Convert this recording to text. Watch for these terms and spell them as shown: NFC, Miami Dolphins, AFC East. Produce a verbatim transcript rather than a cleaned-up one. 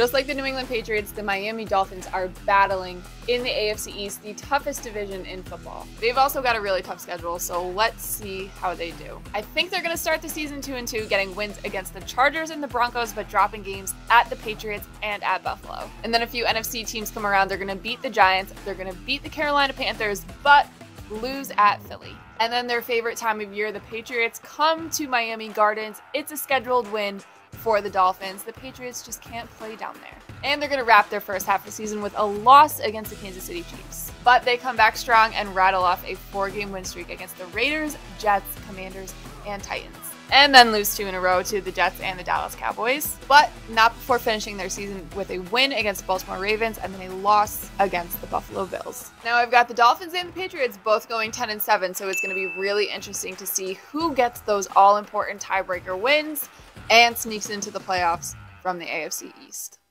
Just like the New England Patriots, the Miami Dolphins are battling in the A F C East, the toughest division in football. They've also got a really tough schedule, so let's see how they do. I think they're going to start the season two and two, getting wins against the Chargers and the Broncos, but dropping games at the Patriots and at Buffalo. And then a few N F C teams come around. They're going to beat the Giants, they're going to beat the Carolina Panthers, but lose at Philly. And then their favorite time of year, the Patriots come to Miami Gardens. It's a scheduled win for the Dolphins. The Patriots just can't play down there. And they're going to wrap their first half of the season with a loss against the Kansas City Chiefs. But they come back strong and rattle off a four-game win streak against the Raiders, Jets, Commanders, and Titans. And then lose two in a row to the Jets and the Dallas Cowboys, but not before finishing their season with a win against the Baltimore Ravens and then a loss against the Buffalo Bills. Now I've got the Dolphins and the Patriots both going ten and seven, so it's going to be really interesting to see who gets those all-important tiebreaker wins and sneaks into the playoffs from the A F C East.